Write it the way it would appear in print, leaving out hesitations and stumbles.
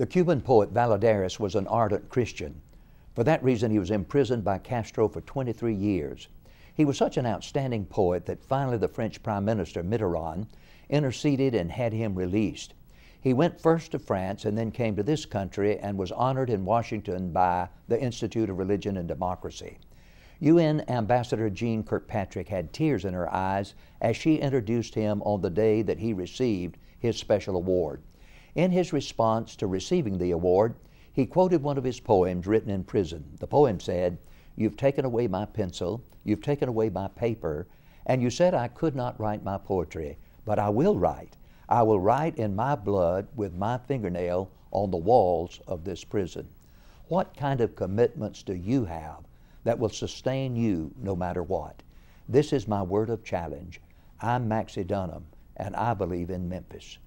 The Cuban poet Valladares was an ardent Christian. For that reason, he was imprisoned by Castro for 23 years. He was such an outstanding poet that finally the French Prime Minister, Mitterrand, interceded and had him released. He went first to France and then came to this country and was honored in Washington by the Institute of Religion and Democracy. UN Ambassador Jean Kirkpatrick had tears in her eyes as she introduced him on the day that he received his special award. In his response to receiving the award, he quoted one of his poems written in prison. The poem said, "You've taken away my pencil, you've taken away my paper, and you said I could not write my poetry, but I will write. I will write in my blood with my fingernail on the walls of this prison." What kind of commitments do you have that will sustain you no matter what? This is my word of challenge. I'm Maxie Dunnam, and I believe in Memphis.